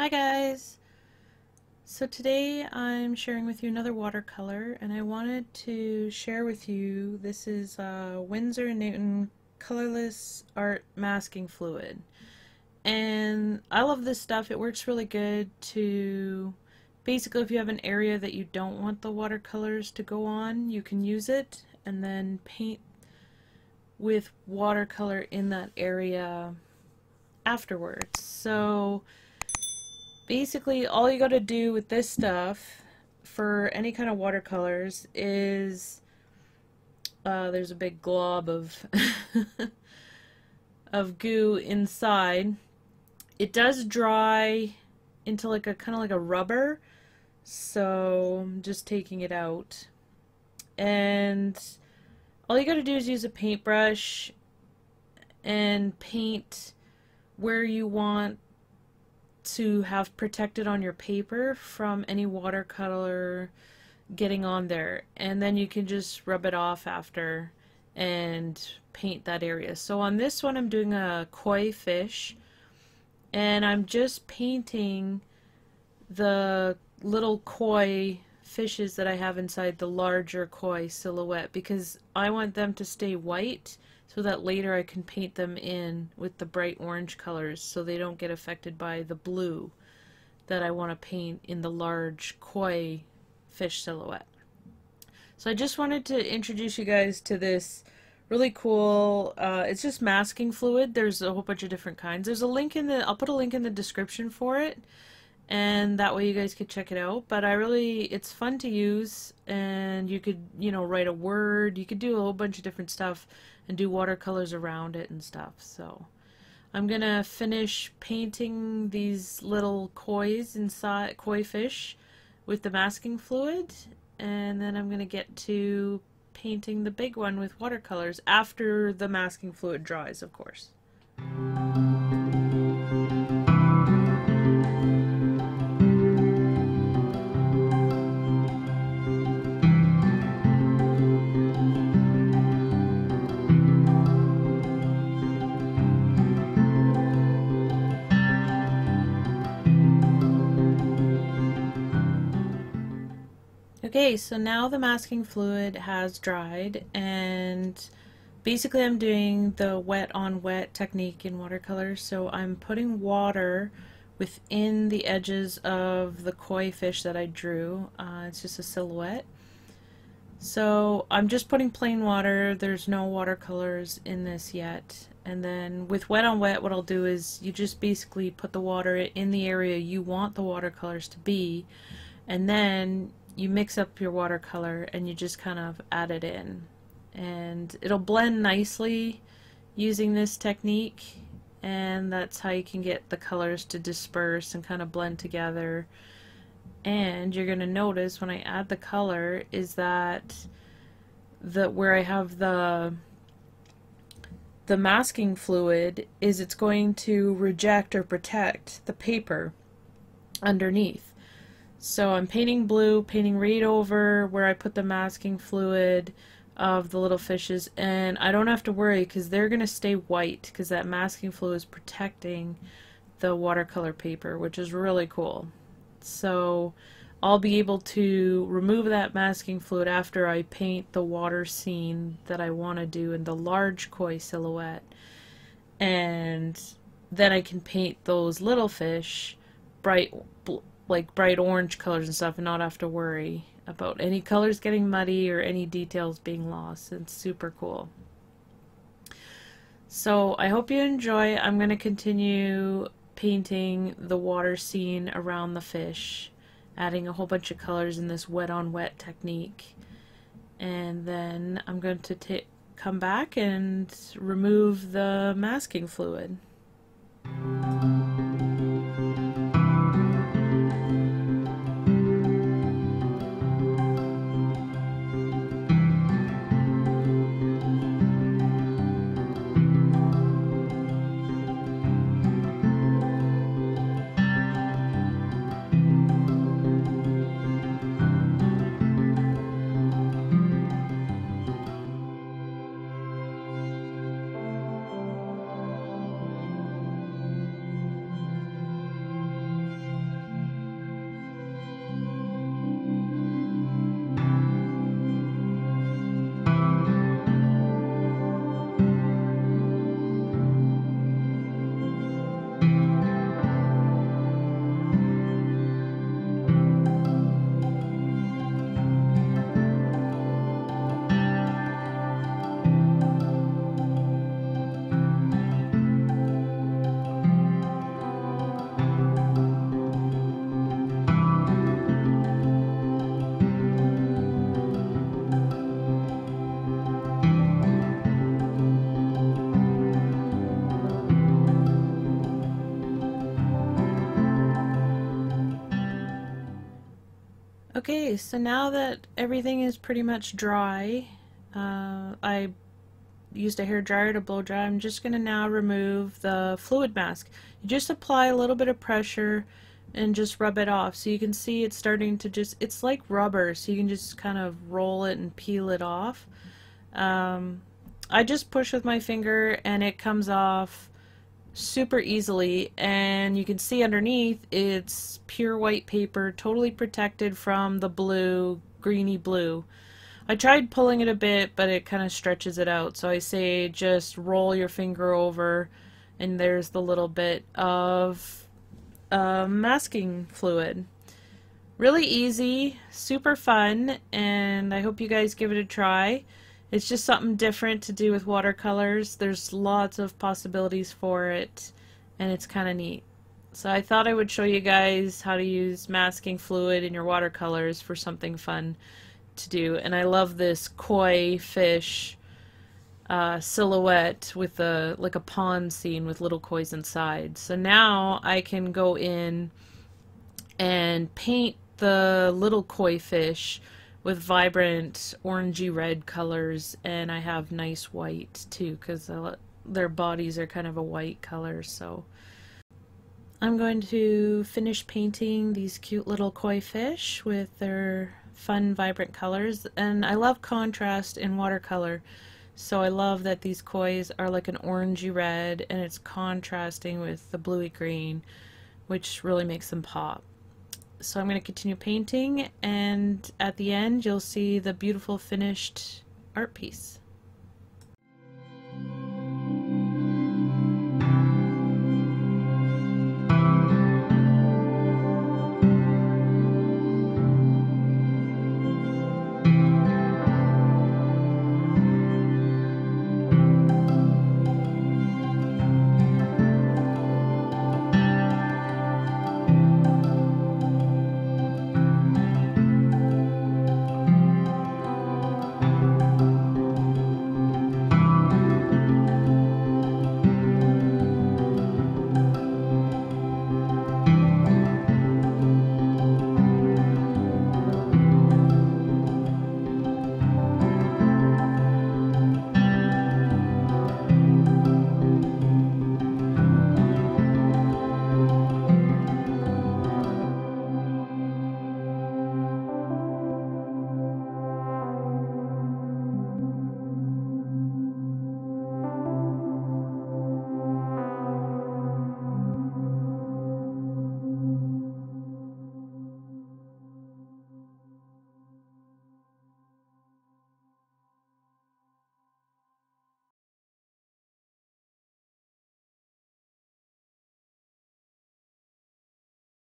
Hi guys! So today I'm sharing with you another watercolor, and I wanted to share with you, this is Winsor Newton Colorless Art Masking Fluid, and I love this stuff. It works really good to basically, if you have an area that you don't want the watercolors to go on, you can use it and then paint with watercolor in that area afterwards. So basically, all you got to do with this stuff for any kind of watercolors is there's a big glob of of goo inside. It does dry into like a kind of like a rubber, so I'm just taking it out. And all you got to do is use a paintbrush and paint where you want to have protected on your paper from any watercolor getting on there, and then you can just rub it off after and paint that area. So on this one I'm doing a koi fish, and I'm just painting the little koi fishes that I have inside the larger koi silhouette, because I want them to stay white so that later I can paint them in with the bright orange colors so they don't get affected by the blue that I want to paint in the large koi fish silhouette. So I just wanted to introduce you guys to this really cool, it's just masking fluid. There's a whole bunch of different kinds. There's a link in the, I'll put a link in the description for it, and that way you guys could check it out. But I really, it's fun to use, and you could, you know, write a word, you could do a whole bunch of different stuff and do watercolors around it and stuff. So I'm gonna finish painting these little kois inside, koi fish, with the masking fluid, and then I'm gonna get to painting the big one with watercolors after the masking fluid dries, of course. Okay, so now the masking fluid has dried, and basically I'm doing the wet on wet technique in watercolor. So I'm putting water within the edges of the koi fish that I drew. It's just a silhouette. So I'm just putting plain water, there's no watercolors in this yet. And then with wet on wet, what I'll do is you just basically put the water in the area you want the watercolors to be, and then you mix up your watercolor and you just kind of add it in, and it'll blend nicely using this technique. And that's how you can get the colors to disperse and kind of blend together. And you're gonna notice when I add the color is that where I have the masking fluid is, it's going to reject or protect the paper underneath. So I'm painting blue, painting right over where I put the masking fluid of the little fishes, and I don't have to worry because they're going to stay white because that masking fluid is protecting the watercolor paper, which is really cool. So I'll be able to remove that masking fluid after I paint the water scene that I want to do in the large koi silhouette, and then I can paint those little fish bright blue, like bright orange colors and stuff, and not have to worry about any colors getting muddy or any details being lost. It's super cool. So I hope you enjoy. I'm going to continue painting the water scene around the fish, adding a whole bunch of colors in this wet on wet technique, and then I'm going to come back and remove the masking fluid. Okay, so now that everything is pretty much dry, I used a hair dryer to blow dry. I'm just going to now remove the fluid mask. You just apply a little bit of pressure and just rub it off. So you can see it's starting to just, it's like rubber, so you can just kind of roll it and peel it off. I just push with my finger and it comes off super easily, and you can see underneath it's pure white paper, totally protected from the blue, greeny blue. I tried pulling it a bit, but it kind of stretches it out, so I say just roll your finger over, and there's the little bit of masking fluid. Really easy, super fun, and I hope you guys give it a try. It's just something different to do with watercolors. There's lots of possibilities for it, and it's kind of neat. So I thought I would show you guys how to use masking fluid in your watercolors for something fun to do. And I love this koi fish silhouette with a like a pond scene with little kois inside. So now I can go in and paint the little koi fish with vibrant orangey red colors, and I have nice white too because their bodies are kind of a white color. So I'm going to finish painting these cute little koi fish with their fun vibrant colors, and I love contrast in watercolor, so I love that these kois are like an orangey red and it's contrasting with the bluey green, which really makes them pop. So I'm going to continue painting, and at the end you'll see the beautiful finished art piece.